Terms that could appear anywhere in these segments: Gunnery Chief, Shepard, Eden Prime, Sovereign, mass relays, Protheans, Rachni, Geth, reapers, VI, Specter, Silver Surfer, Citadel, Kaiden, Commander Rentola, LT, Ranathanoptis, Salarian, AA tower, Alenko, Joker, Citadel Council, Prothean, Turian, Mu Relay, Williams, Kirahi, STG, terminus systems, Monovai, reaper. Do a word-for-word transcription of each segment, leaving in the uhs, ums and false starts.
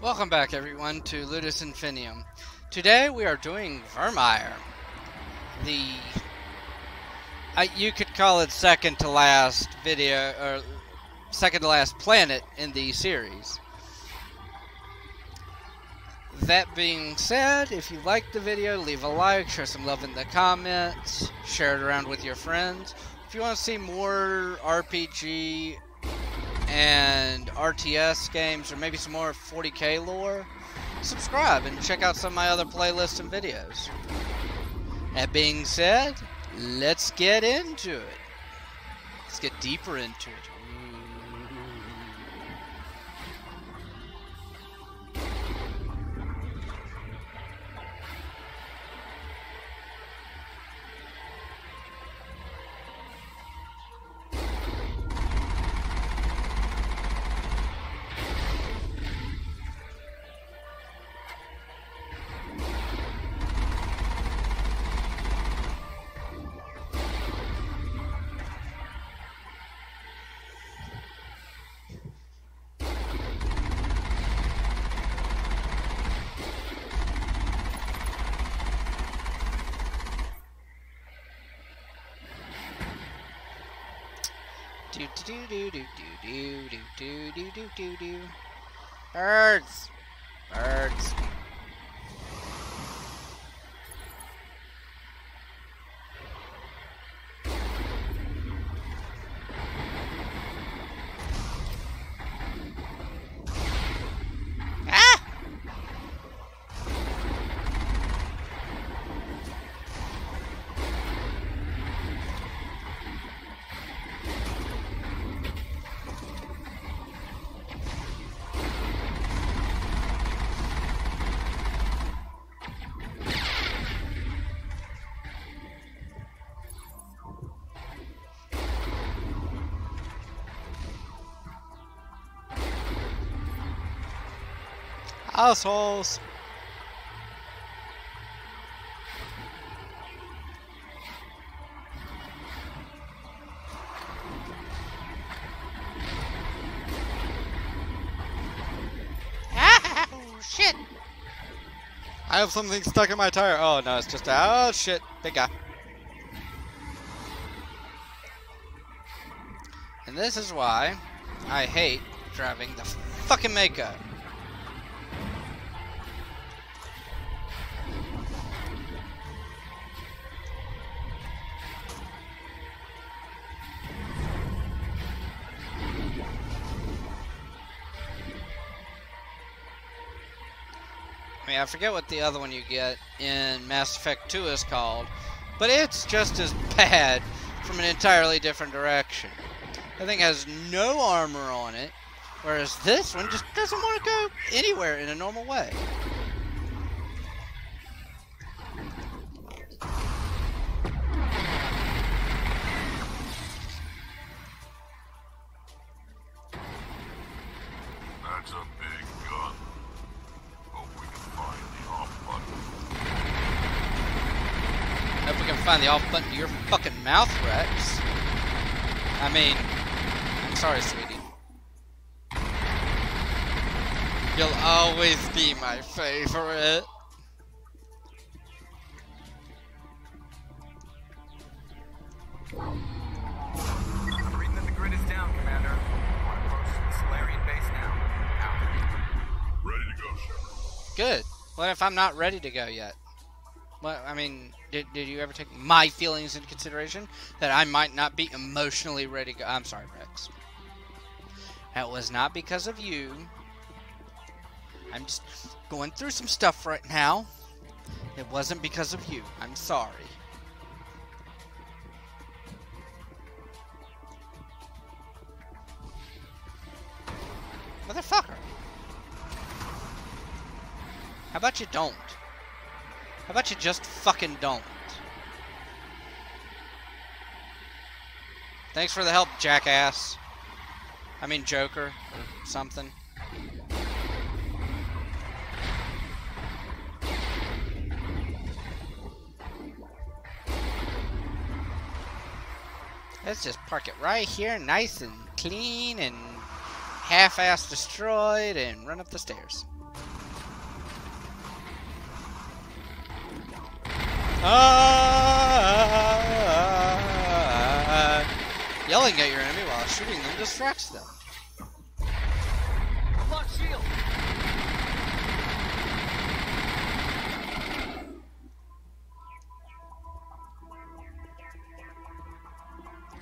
Welcome back everyone to Ludus Infinium. Today we are doing Virmire. The... Uh, you could call it second to last video, or second to last planet in the series. That being said, if you liked the video, leave a like, share some love in the comments, share it around with your friends. If you want to see more R P G and R T S games, or maybe some more forty K lore, subscribe and check out some of my other playlists and videos. That being said, let's get into it. Let's get deeper into it. Do do do do do do do do do do do. Birds, birds. Assholes. Ah, oh, shit. I have something stuck in my tire. Oh no, it's just a, oh shit, big guy. And this is why I hate driving the fucking makeup. I forget what the other one you get in Mass Effect two is called, but it's just as bad from an entirely different direction. That thing has no armor on it, whereas this one just doesn't want to go anywhere in a normal way. Find the off button to your fucking mouth, Wrex. I mean, I'm sorry, sweetie. You'll always be my favorite. I'm reading that the grid is down, Commander. Want to approach the Salarian base now. Out. Ready to go, Shepard. Good. What if I'm not ready to go yet? Well, I mean, did, did you ever take my feelings into consideration? That I might not be emotionally ready to go? I'm sorry, Wrex. That was not because of you. I'm just going through some stuff right now. It wasn't because of you. I'm sorry. Motherfucker. How about you don't? How about you just fucking don't? Thanks for the help, jackass. I mean, Joker or something. Let's just park it right here, nice and clean and half-ass destroyed, and run up the stairs. Uh, yelling at your enemy while shooting them distracts them. Lock shield.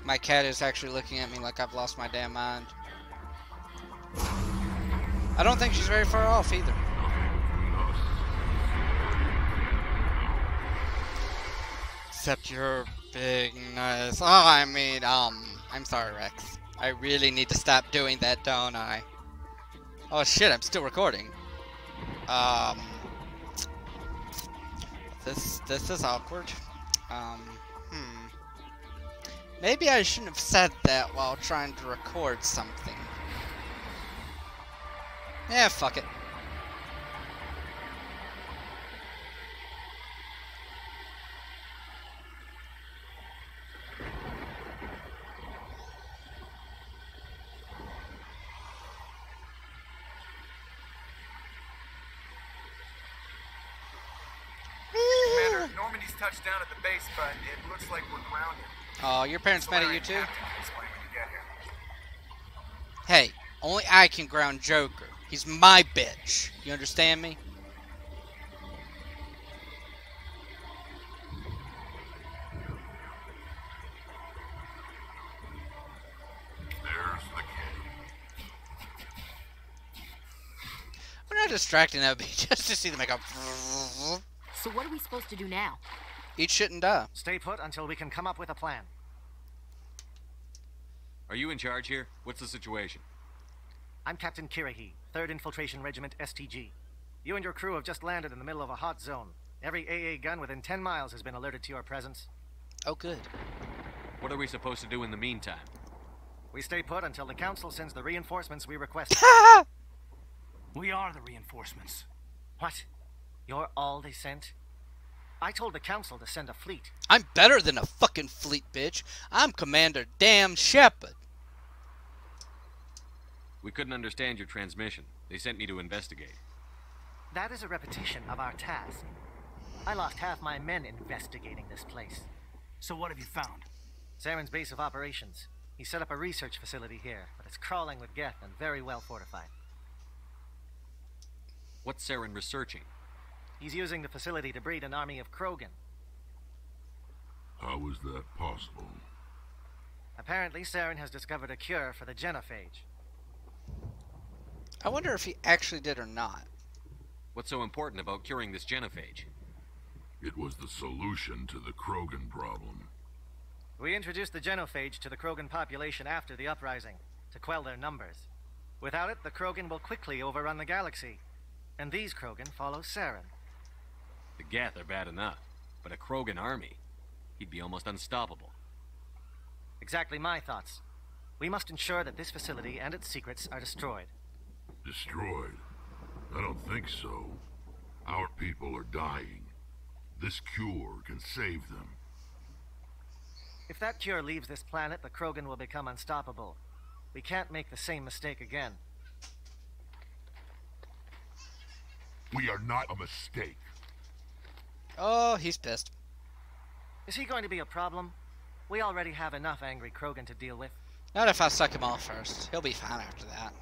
My cat is actually looking at me like I've lost my damn mind. I don't think she's very far off either. Except you're big nice. Oh, I mean, um, I'm sorry, Wrex. I really need to stop doing that, don't I? Oh shit, I'm still recording. Um, this this is awkward. Um, hmm. Maybe I shouldn't have said that while trying to record something. Yeah, fuck it. Down at the base, but it looks like we're grounded. Oh, your parents mad at you too? Hey, only I can ground Joker. He's my bitch. You understand me? There's the kid. We're not distracting that, but just to see the makeup. So what are we supposed to do now? Eat shit and die. Stay put until we can come up with a plan. Are you in charge here? What's the situation? I'm Captain Kirahi, third Infiltration Regiment S T G. You and your crew have just landed in the middle of a hot zone. Every A A gun within ten miles has been alerted to your presence. Oh, good. What are we supposed to do in the meantime? We stay put until the Council sends the reinforcements we request. We are the reinforcements. What? You're all they sent? I told the Council to send a fleet. I'm better than a fucking fleet, bitch. I'm Commander Damn Shepard. We couldn't understand your transmission. They sent me to investigate. That is a repetition of our task. I lost half my men investigating this place. So what have you found? Saren's base of operations. He set up a research facility here, but it's crawling with Geth and very well fortified. What's Saren researching? He's using the facility to breed an army of Krogan. How is that possible? Apparently, Saren has discovered a cure for the genophage. I wonder if he actually did or not. What's so important about curing this genophage? It was the solution to the Krogan problem. We introduced the genophage to the Krogan population after the uprising, to quell their numbers. Without it, the Krogan will quickly overrun the galaxy. And these Krogan follow Saren. The Geth are bad enough, but a Krogan army, he'd be almost unstoppable. Exactly my thoughts. We must ensure that this facility and its secrets are destroyed. Destroyed? I don't think so. Our people are dying. This cure can save them. If that cure leaves this planet, the Krogan will become unstoppable. We can't make the same mistake again. We are not a mistake. Oh, he's pissed. Is he going to be a problem? We already have enough angry Krogan to deal with. Not if I suck him off first. He'll be fine after that.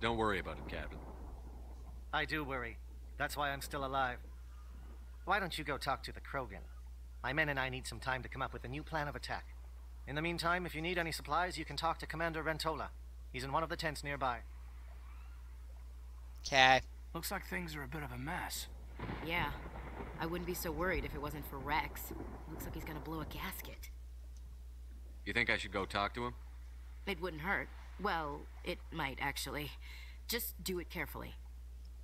Don't worry about it, Captain. I do worry. That's why I'm still alive. Why don't you go talk to the Krogan? My men and I need some time to come up with a new plan of attack. In the meantime, if you need any supplies, you can talk to Commander Rentola. He's in one of the tents nearby. Okay. Looks like things are a bit of a mess. Yeah. I wouldn't be so worried if it wasn't for Wrex. Looks like he's gonna blow a gasket. You think I should go talk to him? It wouldn't hurt. Well, it might, actually. Just do it carefully.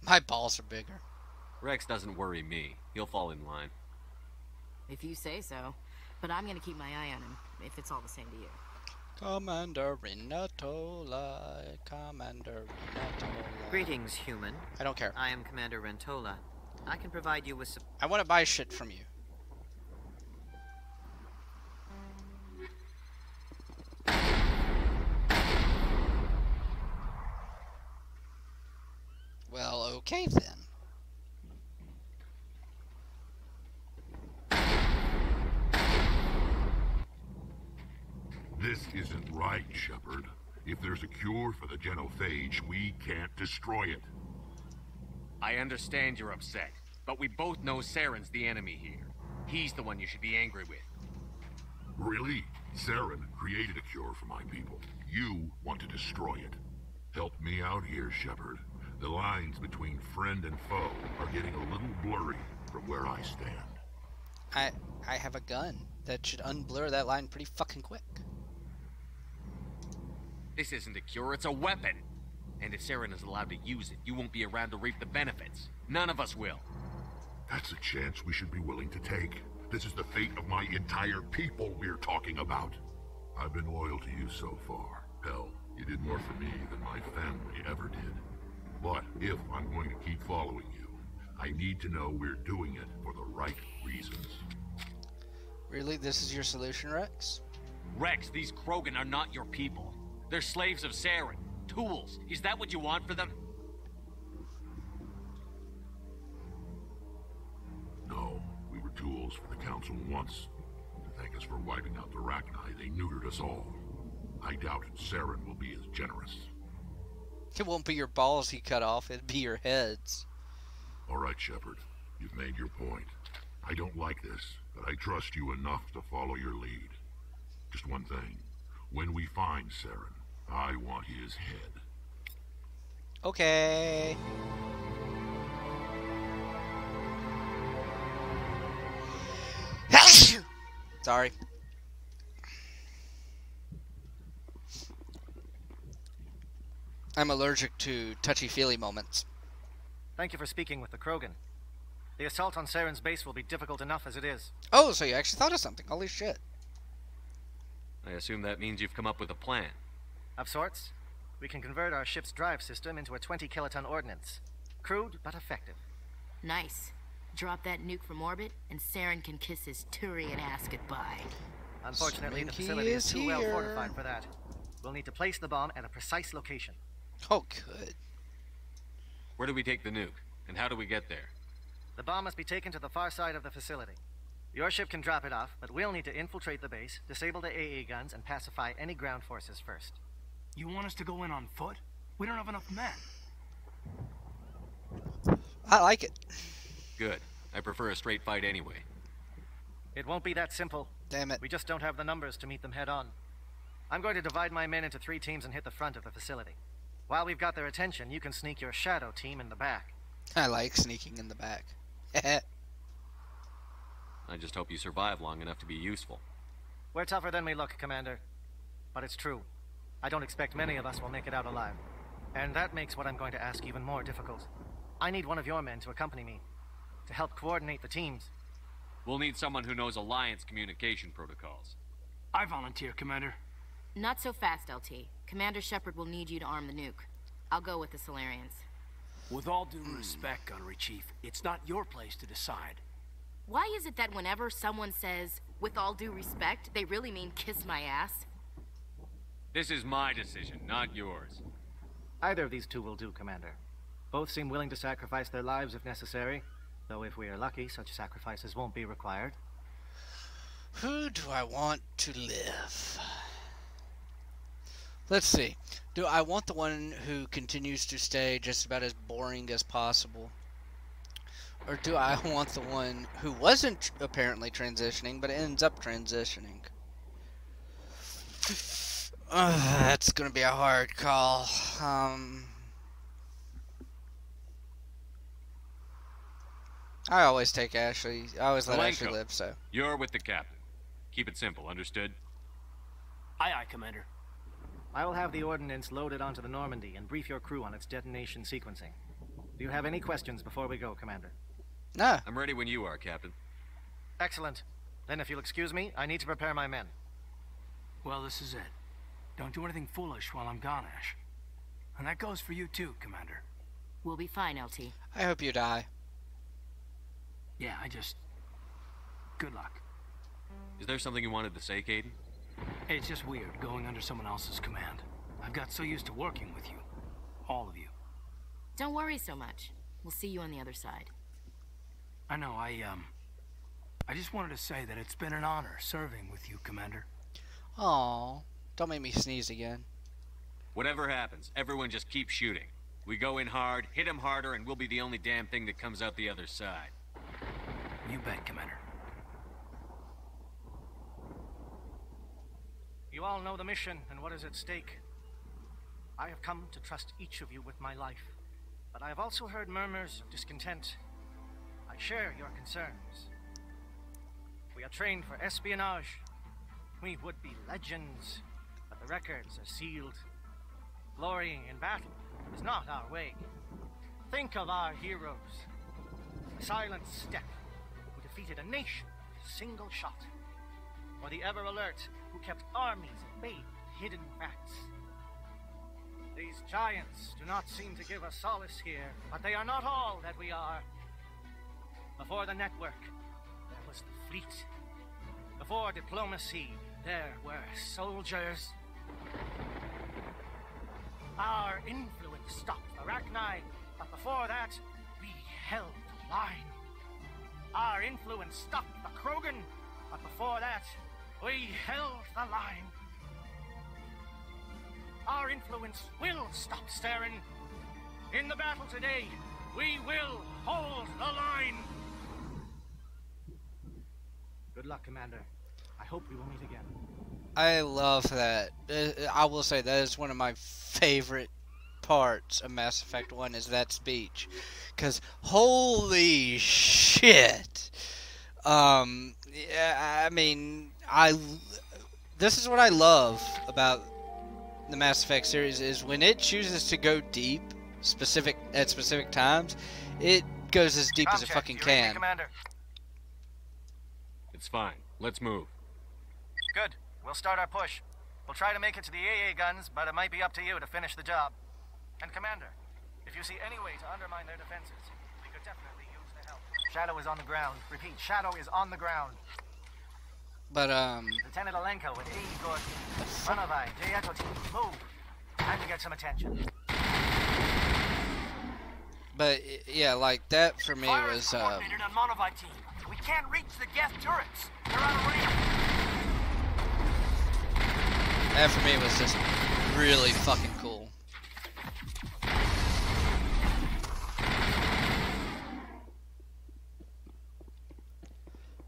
My balls are bigger. Wrex doesn't worry me. He'll fall in line. If you say so. But I'm gonna keep my eye on him, if it's all the same to you. Commander Rentola, Commander Rentola. Greetings, human. I don't care. I am Commander Rentola. I can provide you with some... I want to buy shit from you. Well, okay then. isn't right, Shepard. If there's a cure for the genophage, we can't destroy it. I understand you're upset, but we both know Saren's the enemy here. He's the one you should be angry with. Really? Saren created a cure for my people. You want to destroy it. Help me out here, Shepard. The lines between friend and foe are getting a little blurry from where I stand. I I have a gun that should unblur that line pretty fucking quick. This isn't a cure, it's a weapon. And if Saren is allowed to use it, you won't be around to reap the benefits. None of us will. That's a chance we should be willing to take. This is the fate of my entire people we're talking about. I've been loyal to you so far. Hell, you did more for me than my family ever did. But if I'm going to keep following you, I need to know we're doing it for the right reasons. Really? This is your solution, Wrex? Wrex, these Krogan are not your people. They're slaves of Saren. Tools. Is that what you want for them? No. We were tools for the Council once. To thank us for wiping out the Rachni, they neutered us all. I doubt Saren will be as generous. It won't be your balls he cut off, it'd be your heads. All right, Shepard. You've made your point. I don't like this, but I trust you enough to follow your lead. Just one thing. When we find Saren, I want his head. Okay. Sorry. I'm allergic to touchy-feely moments. Thank you for speaking with the Krogan. The assault on Saren's base will be difficult enough as it is. Oh, so you actually thought of something. Holy shit. I assume that means you've come up with a plan. Of sorts. We can convert our ship's drive system into a twenty kiloton ordnance. Crude, but effective. Nice. Drop that nuke from orbit, and Saren can kiss his Turian ass goodbye. Unfortunately, the facility is too well fortified for that. We'll need to place the bomb at a precise location. Oh, good. Where do we take the nuke, and how do we get there? The bomb must be taken to the far side of the facility. Your ship can drop it off, but we'll need to infiltrate the base, disable the A A guns, and pacify any ground forces first. You want us to go in on foot? We don't have enough men. I like it. Good. I prefer a straight fight anyway. It won't be that simple. Damn it. We just don't have the numbers to meet them head on. I'm going to divide my men into three teams and hit the front of the facility. While we've got their attention, you can sneak your Shadow team in the back. I like sneaking in the back. I just hope you survive long enough to be useful. We're tougher than we look, Commander. But it's true. I don't expect many of us will make it out alive. And that makes what I'm going to ask even more difficult. I need one of your men to accompany me, to help coordinate the teams. We'll need someone who knows Alliance communication protocols. I volunteer, Commander. Not so fast, L T. Commander Shepard will need you to arm the nuke. I'll go with the Salarians. With all due respect, Gunnery Chief, it's not your place to decide. Why is it that whenever someone says, with all due respect, they really mean kiss my ass? This is my decision, not yours. Either of these two will do, Commander. Both seem willing to sacrifice their lives if necessary, though if we are lucky, such sacrifices won't be required. Who do I want to live? Let's see. Do I want the one who continues to stay just about as boring as possible? Or do I want the one who wasn't apparently transitioning, but ends up transitioning? Uh, that's gonna be a hard call. Um, I always take Ashley. I always let Alenko, Ashley live, so. You're with the captain. Keep it simple, understood? Aye, aye, Commander. I will have the ordnance loaded onto the Normandy and brief your crew on its detonation sequencing. Do you have any questions before we go, Commander? No. I'm ready when you are, Captain. Excellent. Then if you'll excuse me, I need to prepare my men. Well, this is it. Don't do anything foolish while I'm gone, Ash. And that goes for you too, Commander. We'll be fine, L T. I hope you die. Yeah, I just... Good luck. Is there something you wanted to say, Kaiden? Hey, it's just weird, going under someone else's command. I've got so used to working with you. All of you. Don't worry so much. We'll see you on the other side. I know, I, um... I just wanted to say that it's been an honor serving with you, Commander. Aww. Don't make me sneeze again. Whatever happens, everyone just keep shooting. We go in hard, hit them harder, and we'll be the only damn thing that comes out the other side. You bet, Commander. You all know the mission and what is at stake. I have come to trust each of you with my life, but I have also heard murmurs of discontent. I share your concerns. We are trained for espionage. We would be legends, but the records are sealed. Glorying in battle is not our way. Think of our heroes. The Silent Step, who defeated a nation with a single shot. Or the Ever Alert, who kept armies at bay with hidden rats. These giants do not seem to give us solace here, but they are not all that we are. Before the network, there was the fleet. Before diplomacy, there were soldiers. Our influence stopped the Rachni, but before that, we held the line. Our influence stopped the Krogan, but before that, we held the line. Our influence will stop Saren. In the battle today, we will hold the line. Good luck, Commander. I hope we will meet again. I love that. I will say that is one of my favorite parts of Mass Effect one is that speech. Because holy shit. Um, yeah, I mean, I, this is what I love about the Mass Effect series is when it chooses to go deep specific at specific times, it goes as deep Object, as it fucking can. Commander. It's fine. Let's move. Good. We'll start our push. We'll try to make it to the A A guns, but it might be up to you to finish the job. And Commander, if you see any way to undermine their defenses, we could definitely use the help. Shadow is on the ground. Repeat, Shadow is on the ground. But um Lieutenant Alenko with A E Gordon. Monovai, J Echo team, move. Time to get some attention. But yeah, like that for me Fire was uh um, Monovai team. We can't reach the Geth turrets. They're out of range. That for me was just really fucking cool.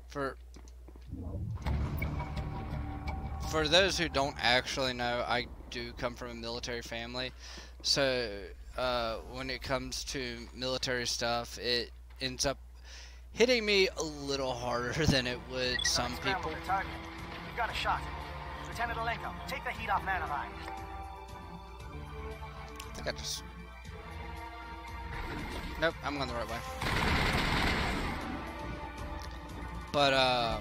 For For those who don't actually know, I do come from a military family, so uh, when it comes to military stuff, it ends up hitting me a little harder than it would some people. We've got a shot. Lieutenant Alenko, take the heat off Manavine. I think I just... Nope, I'm going the right way. But, uh...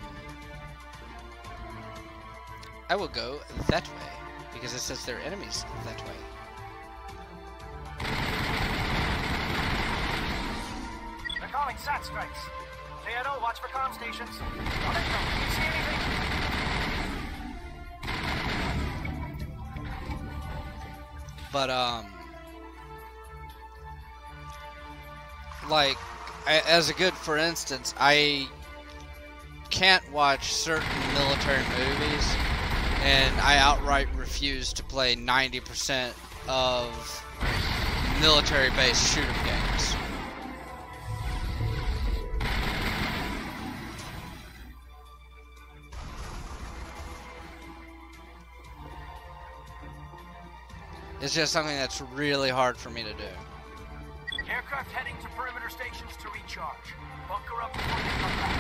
I will go that way, because it says they're enemies that way. They're calling sat strikes. J N O, watch for comm stations. Do you see anything? But, um... like, as a good for instance, I can't watch certain military movies, and I outright refuse to play ninety percent of military-based shooter games. It's just something that's really hard for me to do. Aircraft heading to perimeter stations to recharge. Bunker up before they come back.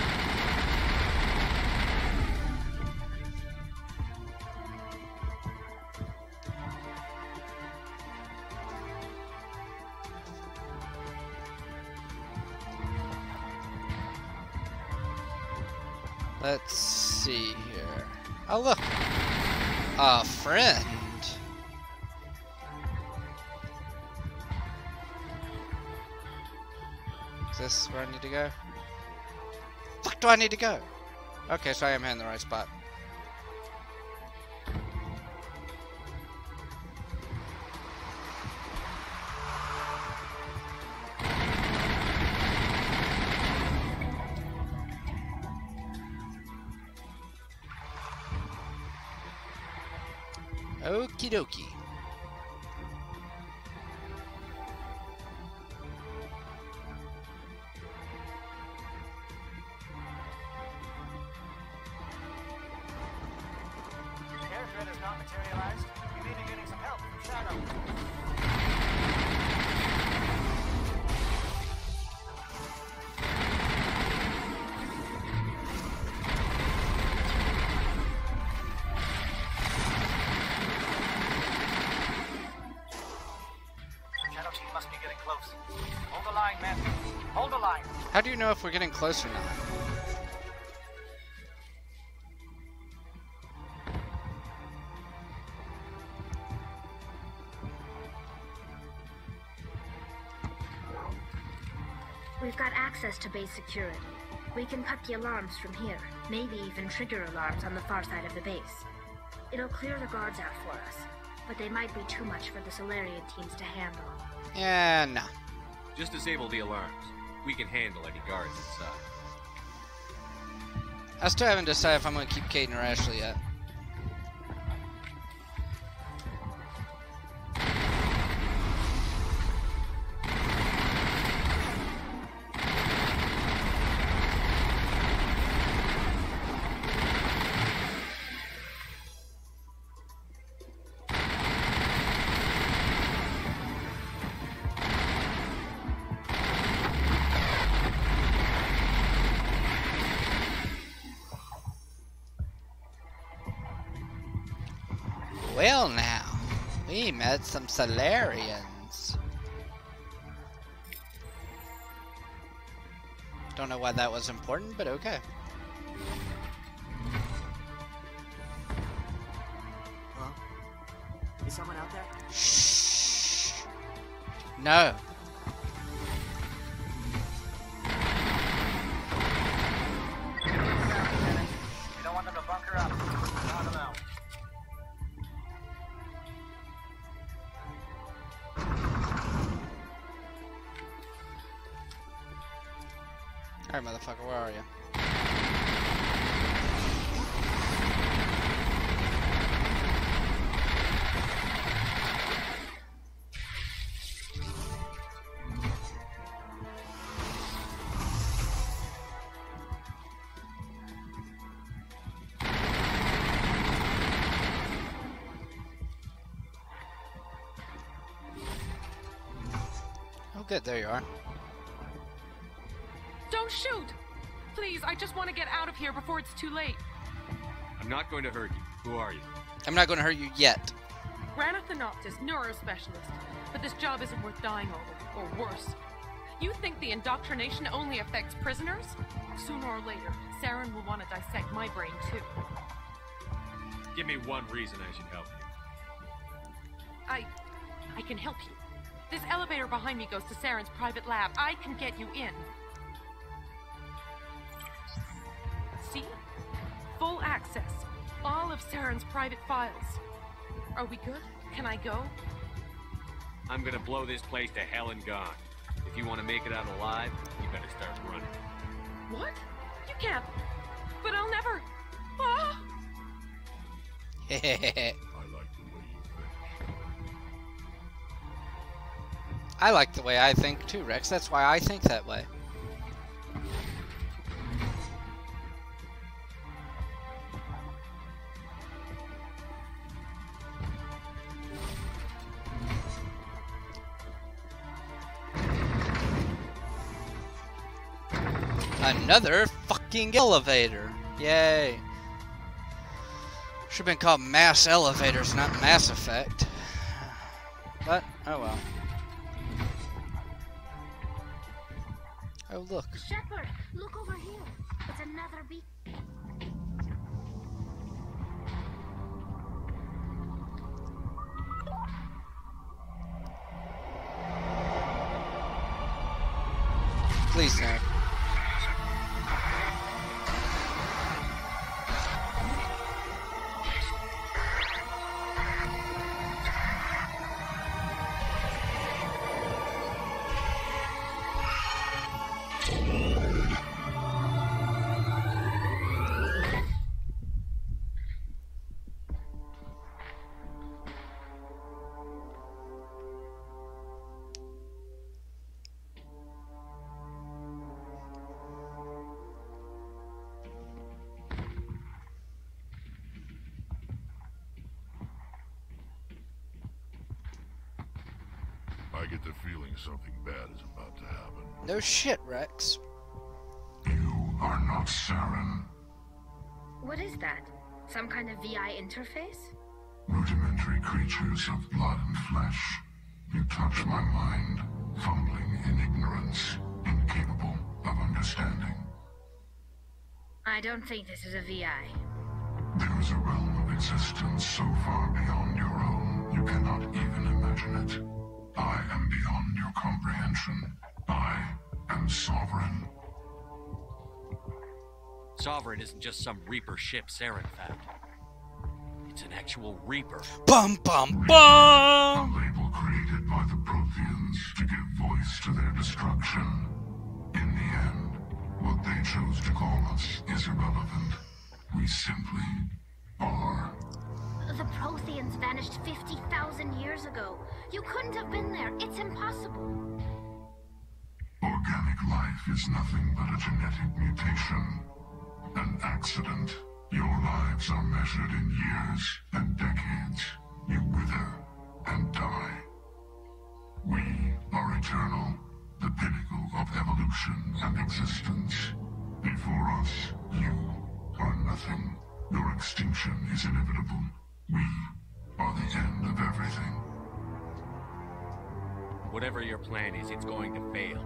Let's see here. Oh look, a friend. Is this where I need to go? Fuck, do I need to go? Okay, so I am in the right spot. Okie dokie. Air threat is not materialized. We may be getting some help from Shadow. How do you know if we're getting close or not? We've got access to base security. We can cut the alarms from here, maybe even trigger alarms on the far side of the base. It'll clear the guards out for us, but they might be too much for the Salarian teams to handle. Yeah, nah. Just disable the alarms. We can handle any guards inside. I still haven't decided if I'm going to keep Kaiden or Ashley yet. Well now, we met some Salarians. Don't know why that was important, but okay. Huh? Is someone out there? Shh. No. We don't want them to bunker up. Not allowed. Alright, motherfucker, where are you? Oh, good, there you are. Shoot! Please, I just want to get out of here before it's too late. I'm not going to hurt you. Who are you? I'm not going to hurt you yet. Ranathanoptis, neurospecialist. But this job isn't worth dying over, or worse. You think the indoctrination only affects prisoners? Sooner or later, Saren will want to dissect my brain too. Give me one reason I should help you. I... I can help you. This elevator behind me goes to Saren's private lab. I can get you in. See? Full access. All of Saren's private files. Are we good? Can I go? I'm gonna blow this place to hell and gone. If you want to make it out alive, you better start running. What? You can't. But I'll never. Ah! I like the way you think. I like the way I think too, Wrex. That's why I think that way. Another fucking elevator. Yay. Should have been called mass elevators, not Mass Effect. But, oh well. Oh, look. Shepard, look over here. It's another beacon. Please, no. get the feeling something bad is about to happen. No shit, Wrex. You are not Saren. What is that? Some kind of V I interface? Rudimentary creatures of blood and flesh. You touch my mind, fumbling in ignorance, incapable of understanding. I don't think this is a V I. There is a realm of existence so far beyond your own, you cannot even imagine it. I am beyond your comprehension. I am Sovereign. Sovereign isn't just some Reaper ship Saren found. It's an actual Reaper. Bum bum bum! A label created by the Protheans to give voice to their destruction. In the end, what they chose to call us is irrelevant. We simply are. The Protheans vanished fifty thousand years ago. You couldn't have been there. It's impossible. Organic life is nothing but a genetic mutation. An accident. Your lives are measured in years and decades. You wither and die. We are eternal, the pinnacle of evolution and existence. Before us, you are nothing. Your extinction is inevitable. We are the end of everything. Whatever your plan is, it's going to fail.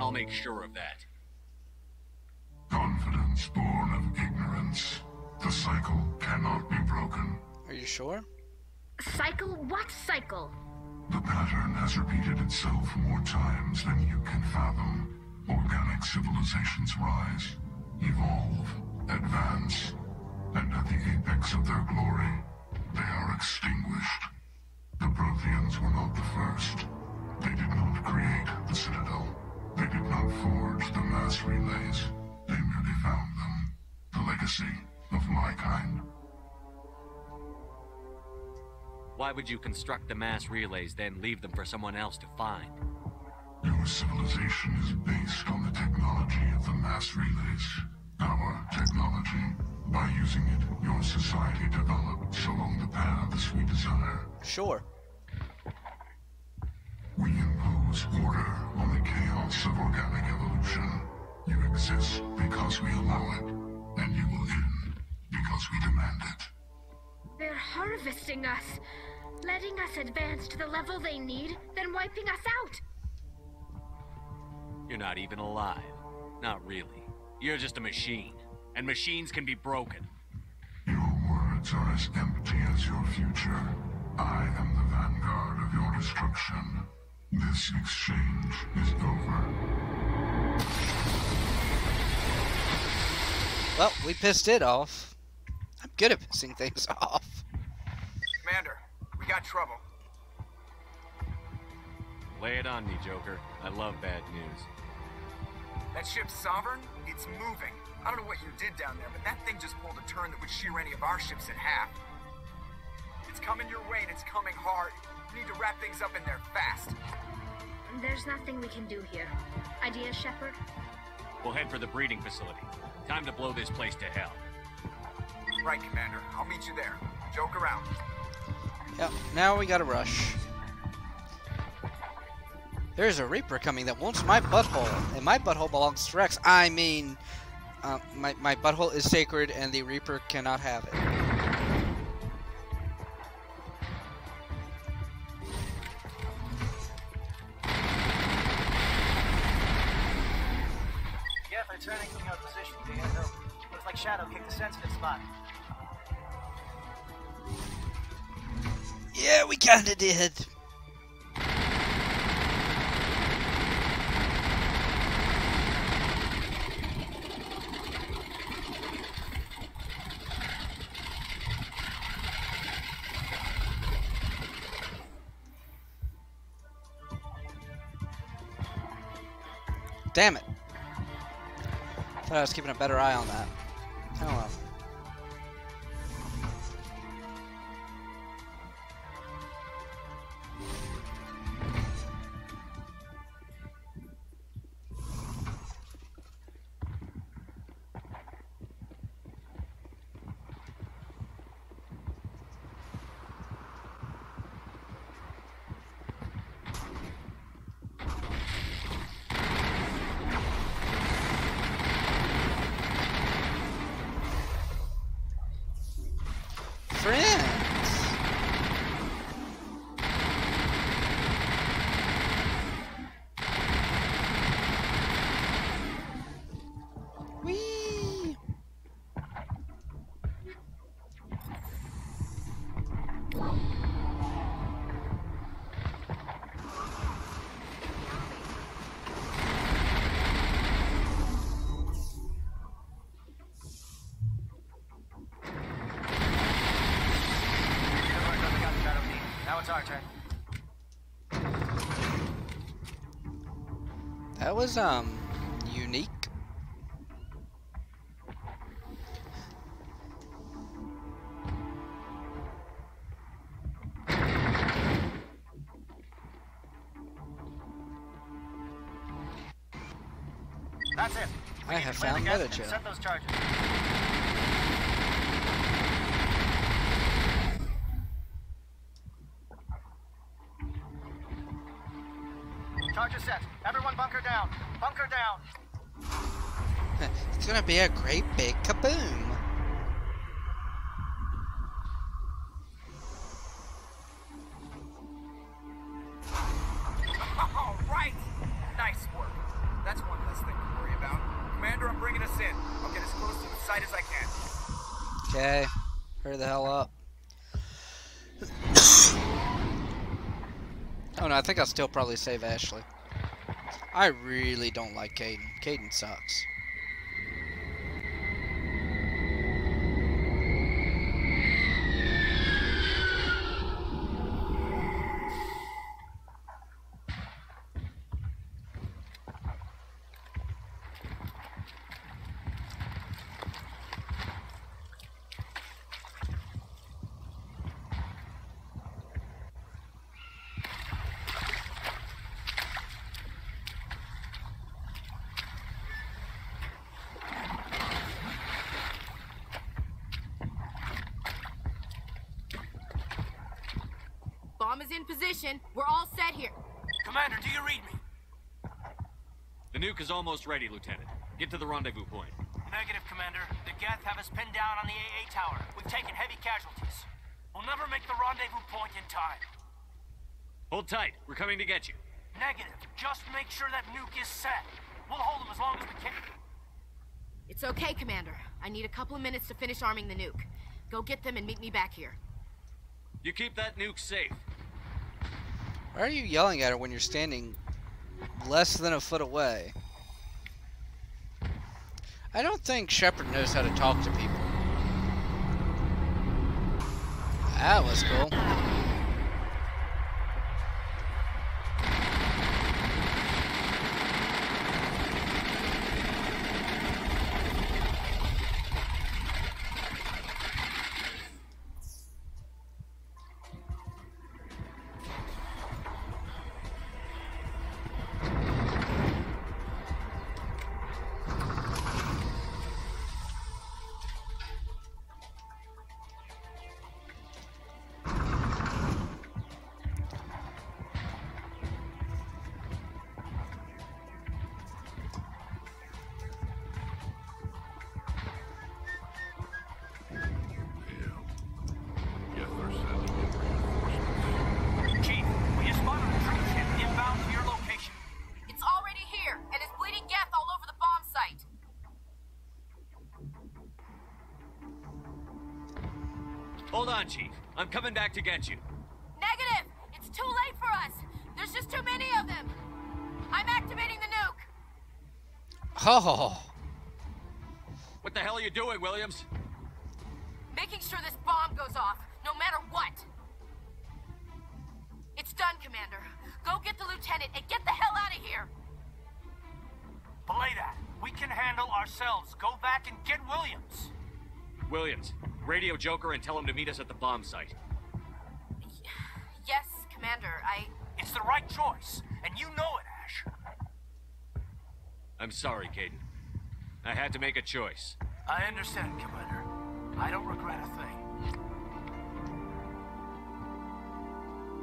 I'll make sure of that. Confidence born of ignorance. The cycle cannot be broken. Are you sure? Cycle? What cycle? The pattern has repeated itself more times than you can fathom. Organic civilizations rise, evolve, advance, and at the apex of their glory, they are extinguished. The Protheans were not the first. They did not create the Citadel. They did not forge the mass relays. They merely found them, the legacy of my kind. Why would you construct the mass relays, then leave them for someone else to find? Your civilization is based on the technology of the mass relays. Our technology. By using it, your society develops along the paths we desire. Sure. We impose order on the chaos of organic evolution. You exist because we allow it, and you will end because we demand it. They're harvesting us, letting us advance to the level they need, then wiping us out. You're not even alive. Not really. You're just a machine, and machines can be broken. Your words are as empty as your future. I am the vanguard of your destruction. This exchange is over. Well, we pissed it off. I'm good at pissing things off. Commander, we got trouble. Lay it on me, Joker. I love bad news. That ship's Sovereign? It's moving. I don't know what you did down there, but that thing just pulled a turn that would shear any of our ships in half. It's coming your way, and it's coming hard. You need to wrap things up in there fast. There's nothing we can do here. Idea, Shepard? We'll head for the breeding facility. Time to blow this place to hell. Right, Commander. I'll meet you there. Joke around. Yep, now we gotta rush. There's a Reaper coming that wants my butthole, and my butthole belongs to Wrex. I mean, uh, my, my butthole is sacred, and the Reaper cannot have it. Turning from your position, Diego. Looks like Shadow kicked the sensitive spot. Yeah, we kinda did. Damn it. I was keeping a better eye on that. Oh well. turn. That was, um, unique. That's it. We I have found literature. Set those charges. Charges set. Everyone bunker down. Bunker down. It's gonna be a great big kaboom. Okay, hurry the hell up. Oh no, I think I'll still probably save Ashley. I really don't like Kaiden. Kaiden sucks. Position. We're all set here. Commander, do you read me? The nuke is almost ready, Lieutenant. Get to the rendezvous point. Negative, Commander. The Geth have us pinned down on the A A tower. We've taken heavy casualties. We'll never make the rendezvous point in time. Hold tight. We're coming to get you. Negative. Just make sure that nuke is set. We'll hold them as long as we can. It's okay, Commander. I need a couple of minutes to finish arming the nuke. Go get them and meet me back here. You keep that nuke safe. Why are you yelling at her when you're standing less than a foot away? I don't think Shepard knows how to talk to people. That was cool. Chief, I'm coming back to get you. Negative! It's too late for us! There's just too many of them! I'm activating the nuke! Oh! What the hell are you doing, Williams? Making sure this bomb goes off, no matter what! It's done, Commander. Go get the Lieutenant and get the hell out of here! Belay that. We can handle ourselves. Go back and get Williams! Williams. Radio Joker and tell him to meet us at the bomb site. Yes, Commander, I... It's the right choice, and you know it, Ash. I'm sorry, Kaiden. I had to make a choice. I understand, Commander. I don't regret a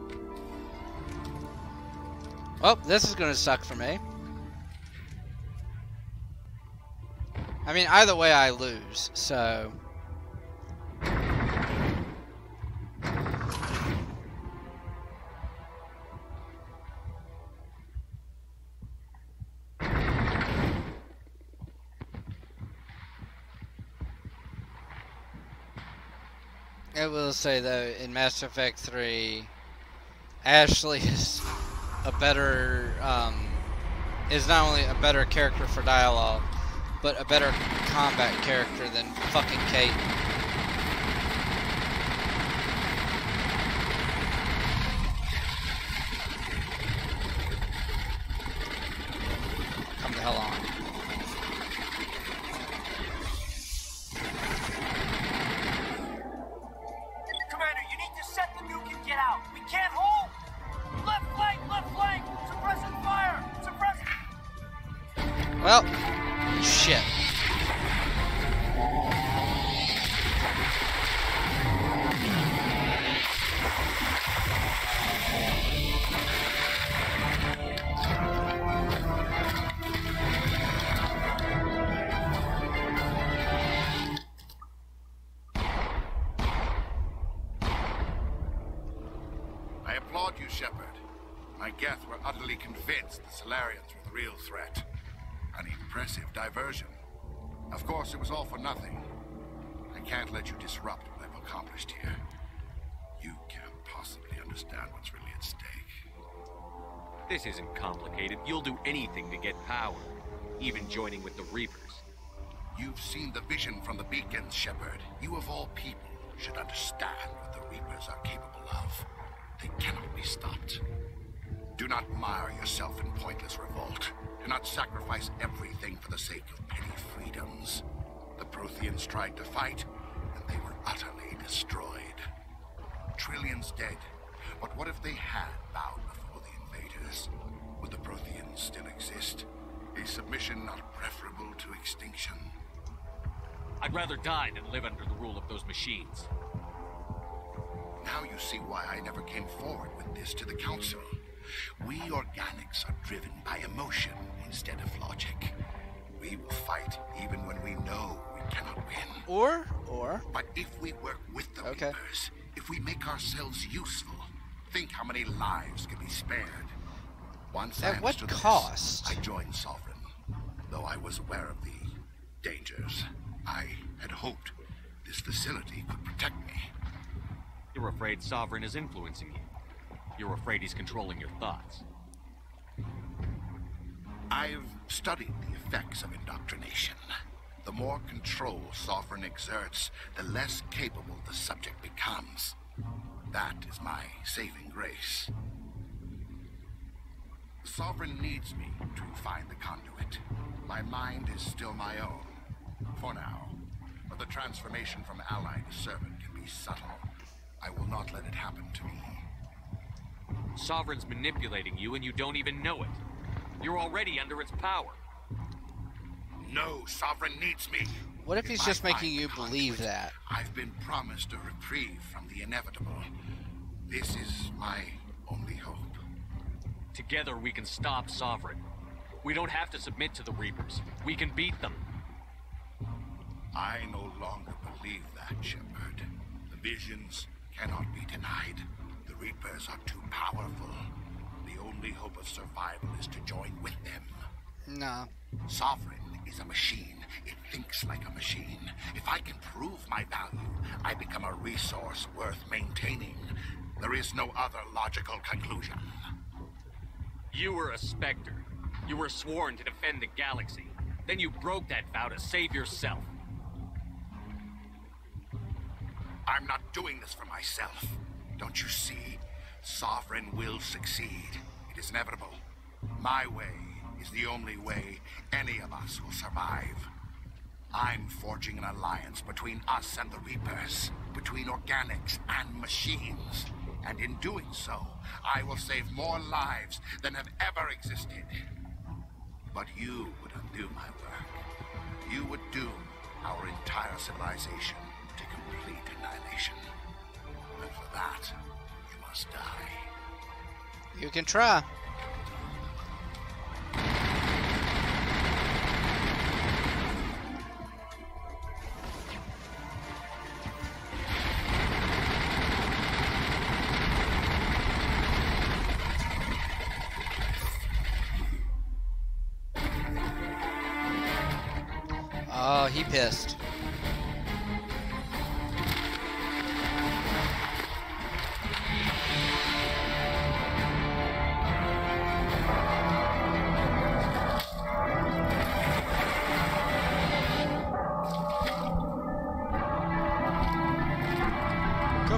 thing. Well, this is gonna suck for me. I mean, either way I lose, so... I will say though, in Mass Effect three, Ashley is a better, um, is not only a better character for dialogue, but a better combat character than fucking Kaiden. the hell on. Commander, you need to set the nuke and get out. We can't hold! Left flank, left flank! Suppressing fire! Suppressing... Well, shit. Convinced the Salarians were the real threat. An impressive diversion. Of course, it was all for nothing. I can't let you disrupt what I've accomplished here. You can't possibly understand what's really at stake. This isn't complicated. You'll do anything to get power, even joining with the Reapers. You've seen the vision from the beacons, Shepard. You of all people should understand what the Reapers are capable of. They cannot be stopped. Do not mire yourself in pointless revolt. Do not sacrifice everything for the sake of petty freedoms. The Protheans tried to fight, and they were utterly destroyed. Trillions dead. But what if they had bowed before the invaders? Would the Protheans still exist? A submission not preferable to extinction? I'd rather die than live under the rule of those machines. Now you see why I never came forward with this to the Council. We organics are driven by emotion instead of logic. We will fight even when we know we cannot win. Or, or... But if we work with the okay. Reapers, if we make ourselves useful, think how many lives can be spared. Once At what cost? This, I joined Sovereign. Though I was aware of the dangers, I had hoped this facility could protect me. You're afraid Sovereign is influencing you. You're afraid he's controlling your thoughts. I've studied the effects of indoctrination. The more control Sovereign exerts, the less capable the subject becomes. That is my saving grace. Sovereign needs me to find the conduit. My mind is still my own, for now. But the transformation from ally to servant can be subtle. I will not let it happen to me. Sovereign's manipulating you and you don't even know it. You're already under its power. No, Sovereign needs me. What if, if he's just making you believe that? I've been promised a reprieve from the inevitable. This is my only hope. Together we can stop Sovereign. We don't have to submit to the Reapers. We can beat them. I no longer believe that, Shepard. The visions cannot be denied. Reapers are too powerful. The only hope of survival is to join with them. No. Sovereign is a machine. It thinks like a machine. If I can prove my value, I become a resource worth maintaining. There is no other logical conclusion. You were a Specter. You were sworn to defend the galaxy. Then you broke that vow to save yourself. I'm not doing this for myself. Don't you see? Sovereign will succeed. It is inevitable. My way is the only way any of us will survive. I'm forging an alliance between us and the Reapers, between organics and machines. And in doing so, I will save more lives than have ever existed. But you would undo my work. You would doom our entire civilization to complete annihilation. And for that, you must die. You can try. Oh, he pissed.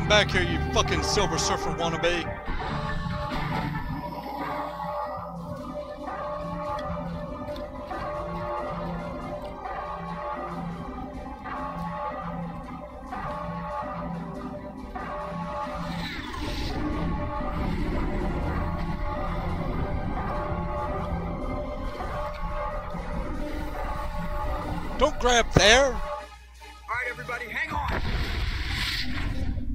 Back here, you fucking Silver Surfer wannabe. Don't grab there! Alright everybody, hang on!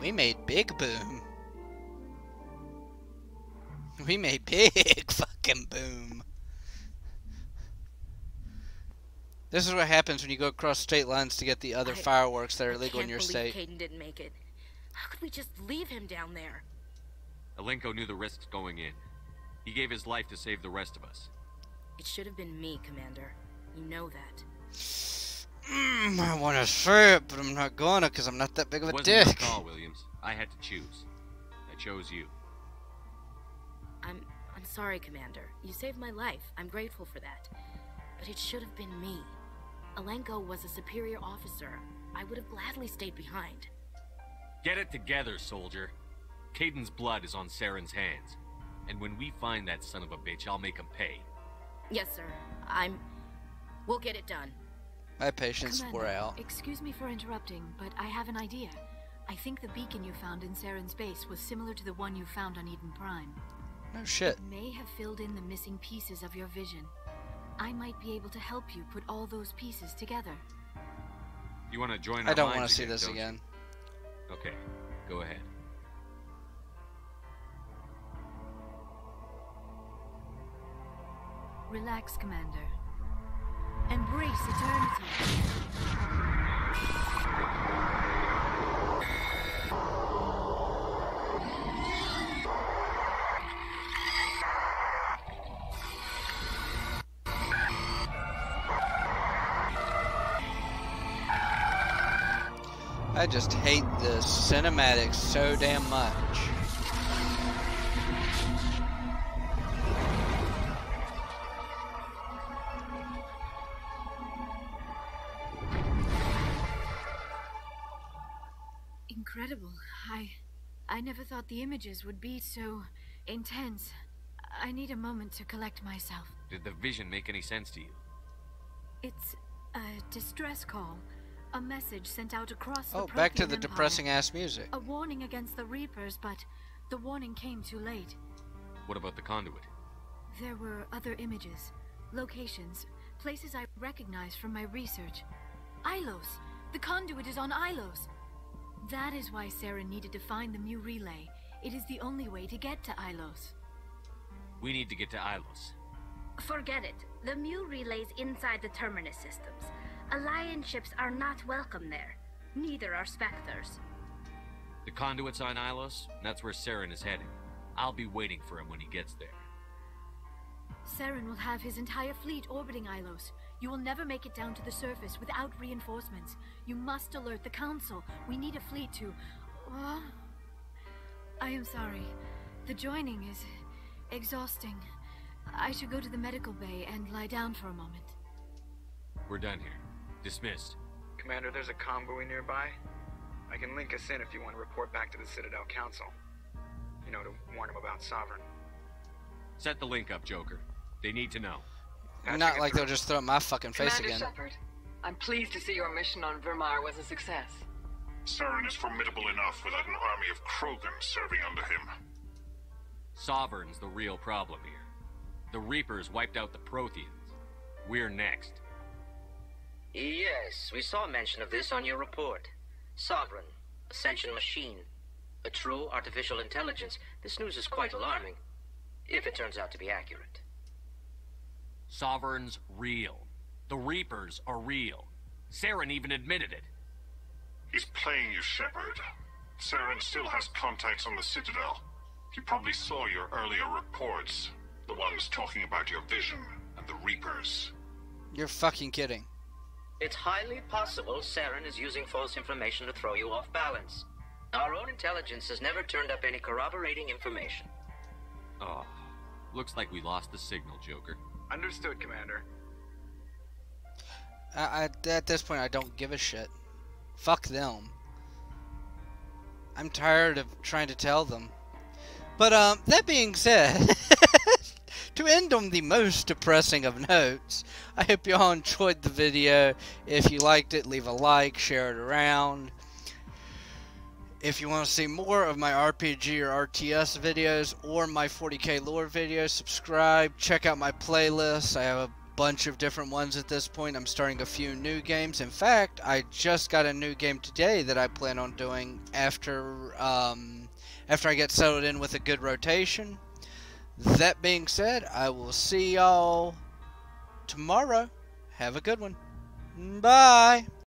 We made big boom. We made big fucking boom. This is what happens when you go across state lines to get the other I, fireworks that are illegal in your state. Kaiden didn't make it. How could we just leave him down there? Alenko knew the risks going in. He gave his life to save the rest of us. It should have been me, Commander. You know that. Mm, I want to say it, but I'm not going to because I'm not that big of a dick. It wasn't your call, Williams. I had to choose. I chose you. I'm, I'm sorry, Commander. You saved my life. I'm grateful for that. But it should have been me. Alenko was a superior officer. I would have gladly stayed behind. Get it together, soldier. Kaiden's blood is on Saren's hands. And when we find that son of a bitch, I'll make him pay. Yes, sir. I'm... We'll get it done. My patience wore out. Excuse me for interrupting, but I have an idea. I think the beacon you found in Saren's base was similar to the one you found on Eden Prime. No shit. It may have filled in the missing pieces of your vision. I might be able to help you put all those pieces together. You want to join our I don't want to see this don't... again. Okay, go ahead. Relax, Commander. Embrace eternity. I just hate this cinematic so damn much. Incredible. I... I never thought the images would be so... intense. I need a moment to collect myself. Did the vision make any sense to you? It's... a distress call. A message sent out across the Prothean Empire. Oh, back to the depressing-ass music. A warning against the Reapers, but... the warning came too late. What about the conduit? There were other images. Locations. Places I recognized from my research. Ilos! The conduit is on Ilos! That is why Saren needed to find the Mu Relay. It is the only way to get to Ilos. We need to get to Ilos. Forget it. The Mu Relay's inside the Terminus systems. Alliance ships are not welcome there. Neither are Specters. The conduit's on Ilos, and that's where Saren is heading. I'll be waiting for him when he gets there. Saren will have his entire fleet orbiting Ilos. You will never make it down to the surface without reinforcements. You must alert the Council. We need a fleet to... Oh, I am sorry. The joining is... exhausting. I should go to the medical bay and lie down for a moment. We're done here. Dismissed. Commander, there's a comm buoy nearby. I can link us in if you want to report back to the Citadel Council. You know, to warn them about Sovereign. Set the link up, Joker. They need to know. Not like they'll just throw it in my fucking face Commander again. Shepard, I'm pleased to see your mission on Virmire was a success. Saren is formidable enough without an army of Krogan serving under him. Sovereign's the real problem here. The Reapers wiped out the Protheans. We're next. Yes, we saw mention of this on your report. Sovereign, a sentient machine. A true artificial intelligence. This news is quite alarming, if it turns out to be accurate. Sovereign's real. The Reapers are real. Saren even admitted it. He's playing you, Shepard. Saren still has contacts on the Citadel. He probably saw your earlier reports. The ones talking about your vision and the Reapers. You're fucking kidding. It's highly possible Saren is using false information to throw you off balance. Our own intelligence has never turned up any corroborating information. Oh, looks like we lost the signal, Joker. Understood, Commander. I, I, at this point, I don't give a shit. Fuck them. I'm tired of trying to tell them. But, um, that being said, to end on the most depressing of notes, I hope you all enjoyed the video. If you liked it, leave a like, share it around. If you want to see more of my R P G or R T S videos or my forty K lore videos, subscribe, check out my playlists. I have a bunch of different ones at this point. I'm starting a few new games. In fact, I just got a new game today that I plan on doing after um, after I get settled in with a good rotation. That being said, I will see y'all tomorrow. Have a good one. Bye!